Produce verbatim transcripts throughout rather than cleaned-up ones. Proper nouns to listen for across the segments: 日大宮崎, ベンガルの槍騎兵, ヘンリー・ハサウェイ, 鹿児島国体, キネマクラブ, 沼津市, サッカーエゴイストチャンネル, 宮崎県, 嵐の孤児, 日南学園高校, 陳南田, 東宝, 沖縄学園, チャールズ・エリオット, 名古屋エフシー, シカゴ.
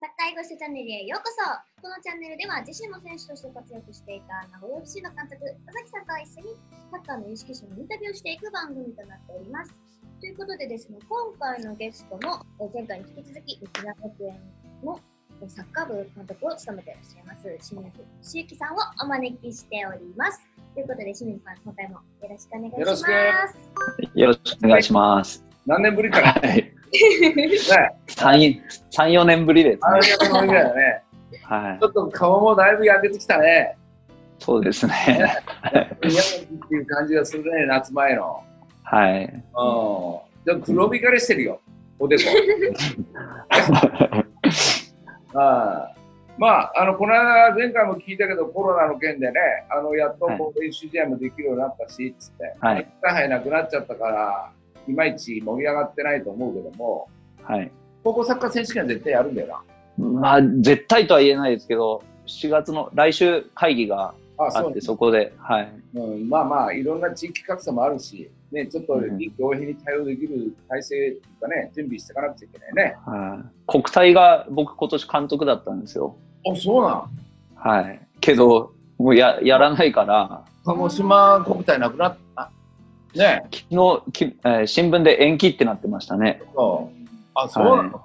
サッカー囲碁集チャンネルへようこそ。このチャンネルでは自身も選手として活躍していた名古屋 エフシー の監督、田崎さんと一緒にサッカーの有識者のインタビューをしていく番組となっております。ということでですね、今回のゲストも前回に引き続き、沖縄学園のサッカー部監督を務めていらっしゃいます、清水俊之さんをお招きしております。ということで、清水さん、今回もよろしくお願いします。よろしくお願いします。何年ぶりかな、はいさん、よねんぶりですね。ちょっと顔もだいぶ焼けてきたね。そうですね。っていう感じがするね、夏前の。はい。うん。でも黒光りしてるよ、おでこ。あまあ、あの、この間、前回も聞いたけど、コロナの件でね、あのやっとこう練習試合もできるようになったし、つって、はい。大変なくなっちゃったから。いまいち盛り上がってないと思うけども、はい、高校サッカー選手権は絶対やるんだよな。まあ絶対とは言えないですけど、しがつの来週会議があって、あ、そうね、そこで、はい、うん、まあまあいろんな地域格差もあるし、ね、ちょっと臨機応変に対応できる体制とかね、準備していかなくちゃいけないね。はい、国体が僕今年監督だったんですよ。あ、そうなん。はい。けどもうややらないから。鹿児島国体なくなった。ね、昨日き、えー、新聞で延期ってなってましたね。あ、そうなの。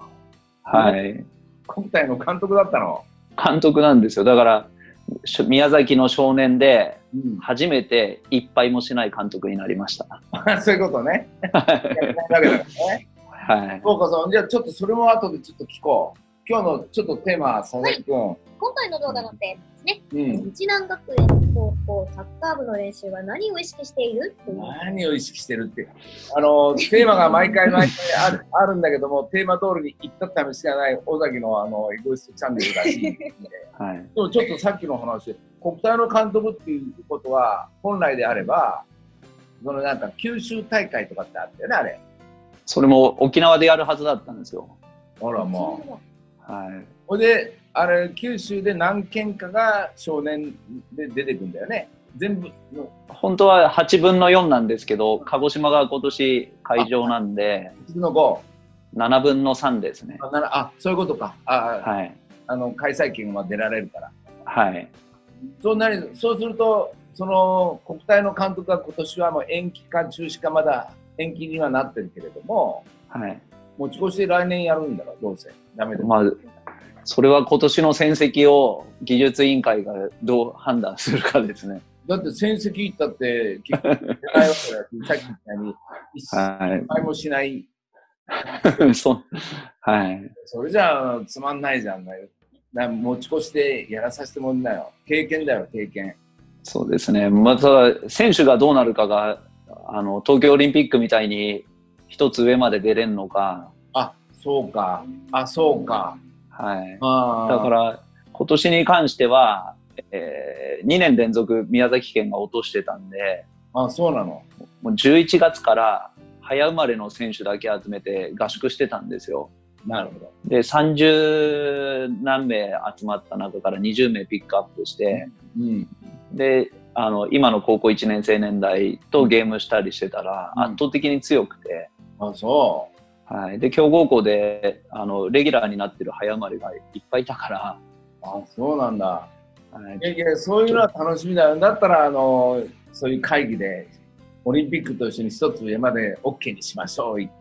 はい。今回の監督だったの。監督なんですよ。だから宮崎の少年で初めて一敗もしない監督になりました。うん、そういうことね。はい。そうかそう。じゃあちょっとそれも後でちょっと聞こう。今日のちょっとテーマ、佐々木君、はい。今回の動画のテーマ。ね、うん、日南学園高校サッカー部の練習は何を意識している？何を意識してるって、あのテーマが毎回毎回ある、 あるんだけども、テーマ通りに行ったためしかない尾崎のあのエゴイストチャンネルらしいんで、はい、でもちょっとさっきの話、国体の監督っていうことは本来であれば、そのなんか九州大会とかってあったよね、あれ。それも沖縄でやるはずだったんですよ。あらもう。はい。ほで。あれ九州で何件かが少年で出てくんだよね。全部の本当ははちぶんのよんなんですけど、鹿児島が今年会場なんでななぶんのさんですね。 あ, あそういうことか。あ、はい、あの開催権は出られるから。はい。そうなる。そうするとその国体の監督が今年はもう延期か中止か、まだ延期にはなってるけれども、はい、持ち越しで来年やるんだろう。どうせダメです。まあそれは今年の戦績を技術委員会がどう判断するかですね。だって戦績いったって結局出ないわけだし、さっきみたいに一敗もしない。そ、はい。それじゃあつまんないじゃん。な持ち越してやらさせてもんだよ。経験だよ、経験。そうですね。また選手がどうなるかが、あの東京オリンピックみたいに一つ上まで出れんのか。あ、そうか。あ、そうか。はい、だから今年に関しては、えー、にねんれんぞく宮崎県が落としてたんで。あ、そうなの。もうじゅういちがつから早生まれの選手だけ集めて合宿してたんですよ。なるほど。でさんじゅうなんめい集まった中からにじゅうめいピックアップして、うんうん、であの今の高校いちねんせい年代とゲームしたりしてたら圧倒的に強くて、うん、あ、そう。はい、で強豪校であのレギュラーになってる早生まれがいっぱいいたから。あ、そうなんだ、はい、いやいや、そういうのは楽しみだよ。だったらあのそういう会議でオリンピックと一緒に一つ上まで オーケー にしましょうって。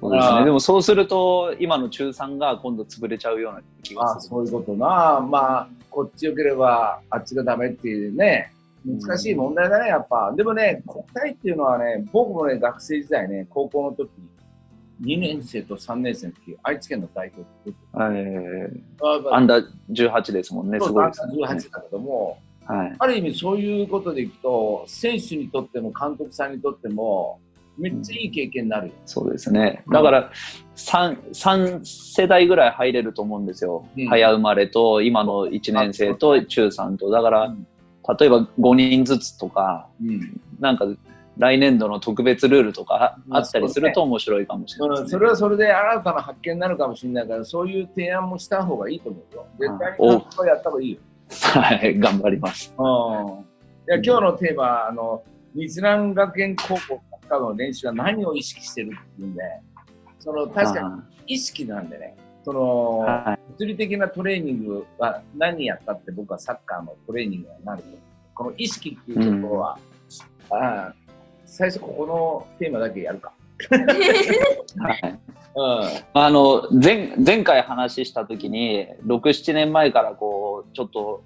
そうですね。でもそうすると今のちゅうさんが今度潰れちゃうような気がする。あ、そういうことな。まあこっちよければあっちがダメっていうね、難しい問題だねやっぱ。でもね、国体っていうのはね、僕もね学生時代ね、高校の時ににねんせいとさんねんせいの時、愛知県の代表ってアンダーじゅうはちですもんね。すごいですね。アンダーじゅうはちだけども、はい、ある意味そういうことでいくと選手にとっても監督さんにとってもめっちゃいい経験になるよ、うん、そうですね。だから、うん、さん、さんせだいぐらい入れると思うんですよ、うん、早生まれと今のいちねんせいとちゅうさんと。だから、うん、例えばごにんずつとか、うん、なんか来年度の特別ルールとかあったりすると面白いかもしれない、ね。うん、それはそれで新たな発見になるかもしれないから、そういう提案もした方がいいと思うよ。絶対にこうやった方がいいよ。はい、頑張ります。うん。いや、今日のテーマはあの日南学園高校サッカー部の練習は何を意識してるっていうんで、その確かに意識なんでね。その、はい、物理的なトレーニングは何やったって僕はサッカーのトレーニングになると。この意識っていうところは、うん、あ最初ここのテーマだけやるか。はいうん、あの 前, 前回話した時にろく、ななねんまえからこうちょっと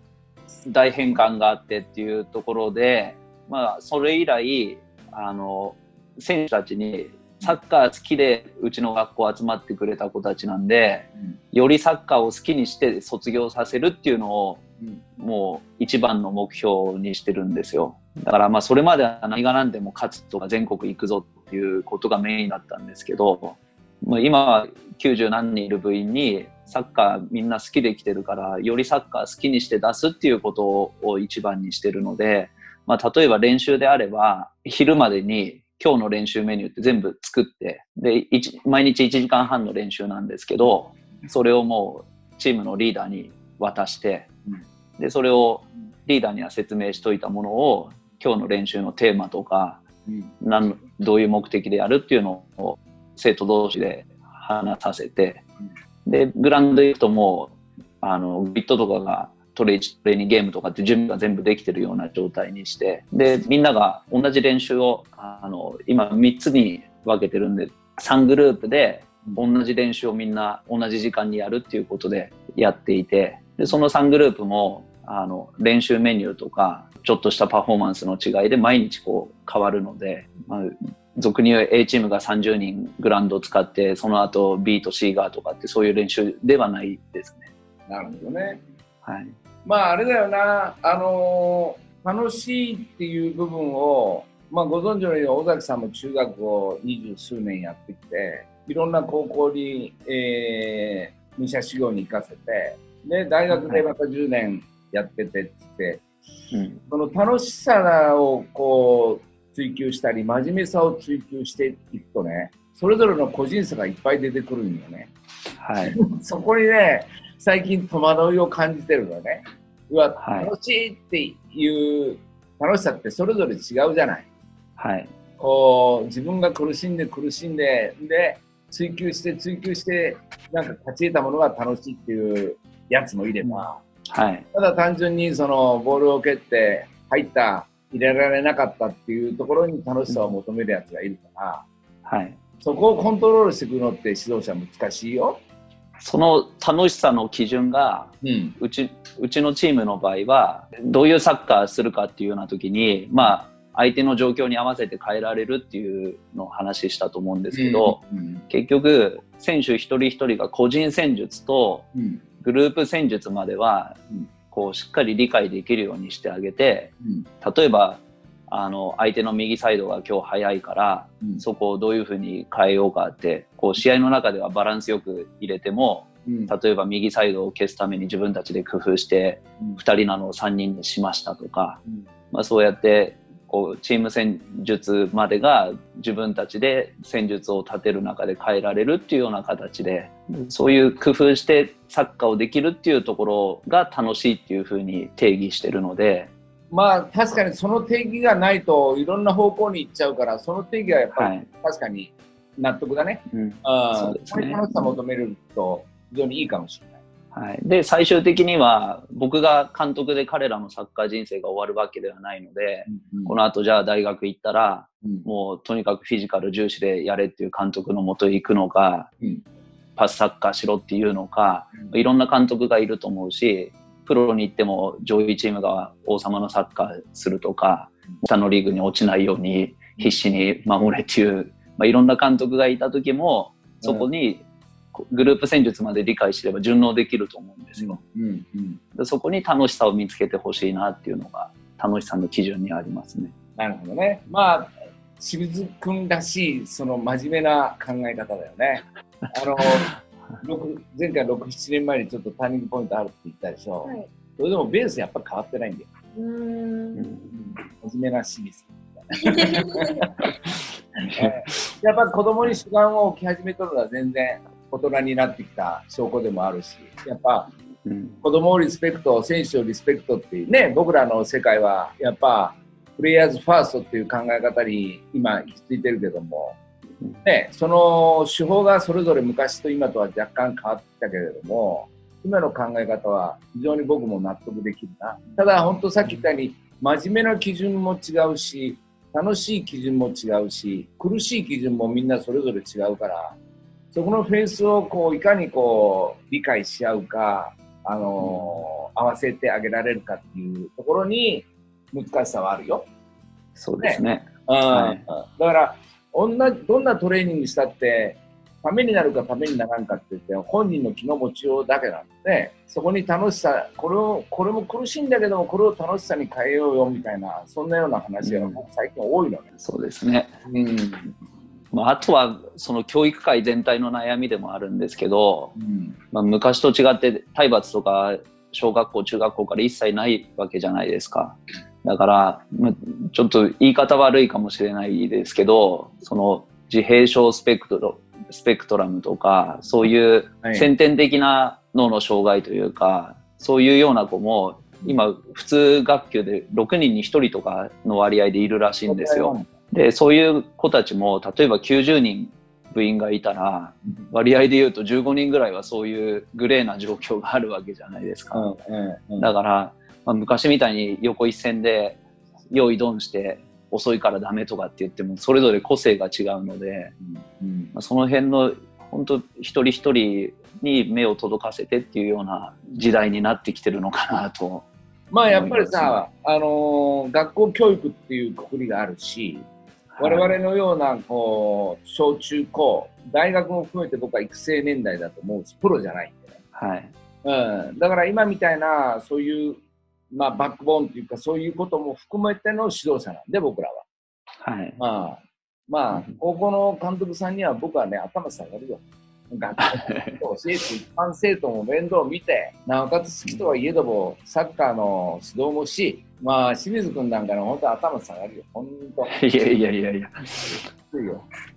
大変換があってっていうところで、まあ、それ以来あの選手たちにサッカー好きでうちの学校集まってくれた子たちなんで、うん、よりサッカーを好きにして卒業させるっていうのを、うん、もう一番の目標にしてるんですよ。だからまあそれまでは何が何でも勝つとか全国行くぞっていうことがメインだったんですけど、今はきゅうじゅうなんにんいる部員にサッカーみんな好きで来てるからよりサッカー好きにして出すっていうことを一番にしてるので、まあ、例えば練習であれば昼までに今日の練習メニューって全部作ってで毎日いちじかんはんの練習なんですけど、それをもうチームのリーダーに渡してでそれをリーダーには説明しといたものを今日の練習のテーマとか何どういう目的でやるっていうのを生徒同士で話させて、でグラウンド行くともうあのビットとかがトレーニングゲームとかって準備が全部できてるような状態にして、でみんなが同じ練習をあの今みっつに分けてるんでさんグループで同じ練習をみんな同じ時間にやるっていうことでやっていて、でそのさんグループもあの練習メニューとかちょっとしたパフォーマンスの違いで毎日こう変わるので、まあ俗に言う A チームがさんじゅうにんグラウンドを使ってその後 B と C がとかってそういう練習ではないですね。なるほどね、はい、まああれだよな、あのー、楽しいっていう部分を、まあ、ご存知のように尾崎さんも中学をにじゅうすうねんやってきていろんな高校に、えー、武者修行に行かせてで大学でまたじゅうねんやっててって言って、うん、その楽しさをこう追求したり真面目さを追求していくとね、それぞれの個人差がいっぱい出てくるんよね、はい、そこにね最近戸惑いを感じてるのね。うわ、はい、楽しいっていう楽しさってそれぞれ違うじゃない、はい、こう自分が苦しんで苦しんでで追求して追求してなんか勝ち得たものが楽しいっていうやつもいれば、はい、ただ単純にそのボールを蹴って入った入れられなかったっていうところに楽しさを求めるやつがいるから、はい、そこをコントロールしてくるのって指導者難しいよ。その楽しさの基準が、うん、うち、うちのチームの場合はどういうサッカーするかっていうような時に、まあ、相手の状況に合わせて変えられるっていうのを話したと思うんですけど、うんうん、結局選手一人一人が個人戦術とグループ戦術までは、うんこうしっかり理解できるようにしてあげて、例えばあの相手の右サイドが今日速いから、うん、そこをどういうふうに変えようかってこう試合の中ではバランスよく入れても、うん、例えば右サイドを消すために自分たちで工夫して、うん、ふたりなのをさんにんにしましたとか、うんまあ、そうやってこうチーム戦術までが自分たちで戦術を立てる中で変えられるっていうような形で、そういう工夫してサッカーをできるっていうところが楽しいっていうふうに定義してるので、まあ確かにその定義がないといろんな方向に行っちゃうから、その定義はやっぱり確かに納得だね、はいうん、あそうですね、これ楽しさ求めると非常にいいかもしれない、はい、で最終的には僕が監督で彼らのサッカー人生が終わるわけではないので、うん、このあとじゃあ大学行ったら、うん、もうとにかくフィジカル重視でやれっていう監督のもとへ行くのか、うんパスサッカーしろっていうのか、いろんな監督がいると思うし、プロに行っても上位チームが王様のサッカーするとか、下のリーグに落ちないように必死に守れっていう、まあ、いろんな監督がいた時もそこにグループ戦術まで理解すれば順応できると思うんですよ、うんうんうん、そこに楽しさを見つけてほしいなっていうのが楽しさの基準にありますね。なるほどね、まあ清水君らしいその真面目な考え方だよね。あの前回ろく、ななねんまえにちょっとターニングポイントあるって言ったでしょ、はい、それでもベースやっぱ変わってないんだよ。うーん真面目な清水やっぱ子供に主眼を置き始めとるのは全然大人になってきた証拠でもあるし、やっぱ子供をリスペクト、選手をリスペクトっていうね、僕らの世界はやっぱプレイヤーズファーストっていう考え方に今行き着いてるけども、ね、その手法がそれぞれ昔と今とは若干変わってきたけれども、今の考え方は非常に僕も納得できるな。ただ本当さっき言ったように真面目な基準も違うし、楽しい基準も違うし、苦しい基準もみんなそれぞれ違うから、そこのフェンスをこういかにこう理解し合うか、あのー、合わせてあげられるかっていうところに難しさはあるよ。そうですね。はい、だから女どんなトレーニングしたってためになるかためにならんかって言って本人の気の持ちようだけなんで、そこに楽しさ、これをこれも苦しいんだけどもこれを楽しさに変えようよみたいな、そんなような話が僕最近多いのね。うん、そうですね。うん、まあ、あとはその教育界全体の悩みでもあるんですけど、うん、まあ、昔と違って体罰とか小学校中学校から一切ないわけじゃないですか。だからちょっと言い方悪いかもしれないですけど、その自閉症スペクトロスペクトラムとかそういう先天的な脳の障害というか、はい、そういうような子も今普通学級でろくにんにひとりとかの割合でいるらしいんですよ。でそういう子たちも例えばきゅうじゅうにん部員がいたら割合で言うとじゅうごにんぐらいはそういうグレーな状況があるわけじゃないですか。だから、まあ、昔みたいに横一線で用意ドンして遅いからダメとかって言ってもそれぞれ個性が違うので、うんうん、まあ、その辺の本当一人一人に目を届かせてっていうような時代になってきてるのかなと。まあやっぱりさ、あのー、学校教育っていう括りがあるし、はい、我々のようなこう小中高大学も含めて僕は育成年代だと思うし、プロじゃないんでね、はい、うん、だから今みたいなそういうまあ、バックボーンというかそういうことも含めての指導者なんで僕らは、はい、まあ、まあ高校の監督さんには僕はね頭下がるよ。学校生徒一般生徒も面倒を見て、なおかつ好きとはいえどもサッカーの指導もし、まあ清水君なんかの本当頭下がるよ本当。いやいやいやいや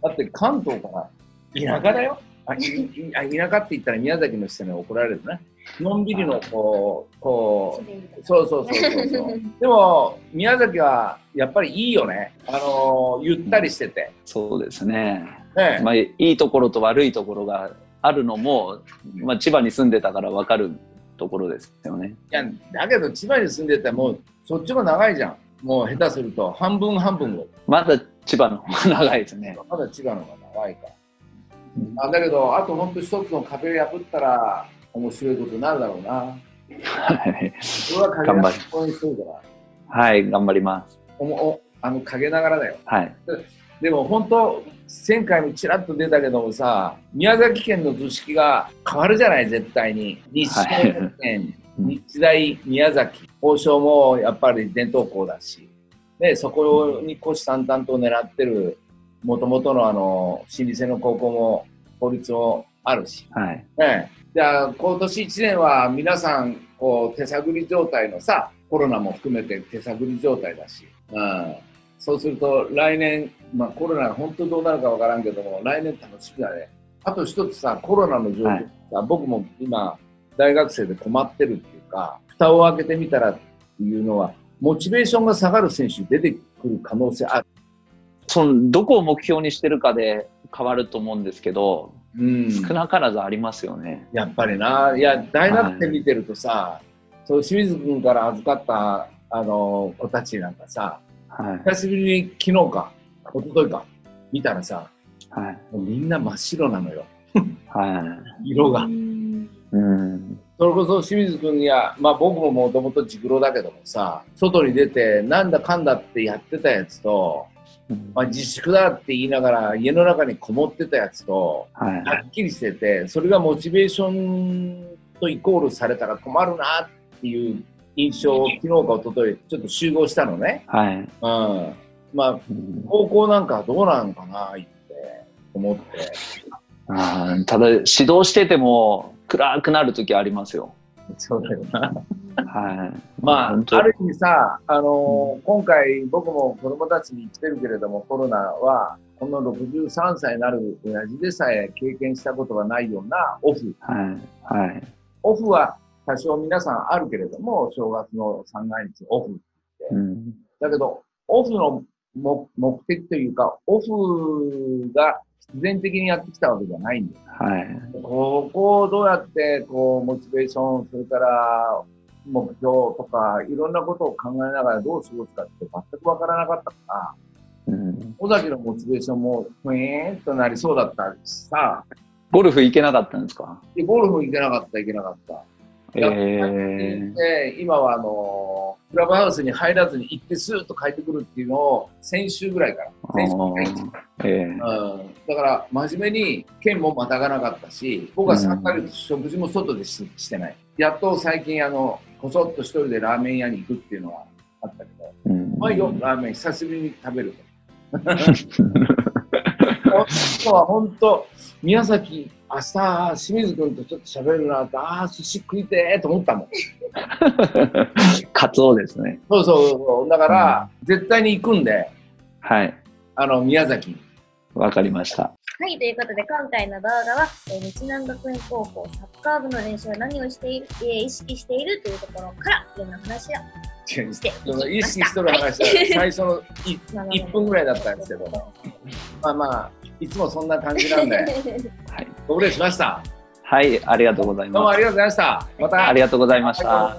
だって関東から田舎だよ。あ、田舎って言ったら宮崎の人に怒られるね。のんびりのこう、こう、そうそうそうそうそう。でも宮崎はやっぱりいいよね。あのゆったりしてて。うん、そうですね。ね、まあいいところと悪いところがあるのも、まあ千葉に住んでたからわかるところですよね。いやだけど千葉に住んでたらもうそっちも長いじゃん。もう下手すると半分半分を。まだ千葉の方が長いですね。まだ千葉の方が長いから。あ、だけどあと本当一つの壁を破ったら面白いことになるだろうな。はい。それは陰ながら応援するから。はい、頑張ります。おお、あの陰ながらだよ。はい。でも本当前回もちらっと出たけどもさ、宮崎県の図式が変わるじゃない絶対に。日大県、はい、日大宮崎、王将もやっぱり伝統校だし、でそこに虎視眈々と狙ってる。もともとのあの老舗の高校も法律もあるし、はい、ね、じゃあ今年いちねんは皆さんこう手探り状態のさ、コロナも含めて手探り状態だし、うん、そうすると来年、まあ、コロナが本当どうなるかわからんけども来年楽しみだね。あと一つさ、コロナの状況、はい、僕も今大学生で困ってるっていうか、蓋を開けてみたらっていうのはモチベーションが下がる選手出てくる可能性ある。そのどこを目標にしてるかで変わると思うんですけど、うん、少なからずありますよねやっぱりな。いや大学で見てるとさ、はい、そう清水君から預かったあの子たちなんかさ、はい、久しぶりに昨日か一昨日か見たらさ、はい、みんな真っ白なのよ、はい、色が、うん、それこそ清水君や、まあ、僕ももともとジグロだけどもさ、外に出てなんだかんだってやってたやつと、まあ自粛だって言いながら家の中にこもってたやつとはっきりしてて、それがモチベーションとイコールされたら困るなっていう印象を昨日か一昨日ちょっと集合したのね、はい、うん、まあ高校なんかどうなんかなって思って、あ、ただ指導してても暗くなる時ありますよ。そうだよなはい、まあ、ある意味さ、あのーうん、今回僕も子供たちに言ってるけれども、コロナはこのろくじゅうさんさいになる親父でさえ経験したことがないようなオフ、はいはい、オフは多少皆さんあるけれども正月の三が日オフって、うん、だけどオフの目的というか、オフが必然的にやってきたわけじゃないんです。はい。ここをどうやって、こう、モチベーション、それから目標とか、いろんなことを考えながらどう過ごすかって全くわからなかったから、うん、尾崎のモチベーションも、ふえーっとなりそうだったしさ。ゴルフ行けなかったんですか？ゴルフ行けなかった、行けなかった。やっぱり、えー、今はあのクラブハウスに入らずに行ってスーッと帰ってくるっていうのを先週ぐらいから先週ぐらいから、えーうん、だから真面目に県もまたがなかったし、僕はさんかげつ食事も外で し, してない。やっと最近あのこそっと一人でラーメン屋に行くっていうのはあったけど、うん、まあよラーメン久しぶりに食べると今は本当宮崎明日、清水君とちょっと喋るなって、ああ、寿司食いてーと思ったもん。カツオですね。そうそうそう。だから、うん、絶対に行くんで、はい。あの、宮崎。わかりました。はい、ということで、今回の動画は、えー、日南学院高校サッカー部の練習は何をしている、えー、意識しているというところから、いろんな話をしていきました。意識してる話は、はい、最初のいっぷんぐらいだったんですけども、まあまあ、いつもそんな感じなんで、はい、ご苦労しました。はい、ありがとうございます。どうもありがとうございました。またありがとうございました。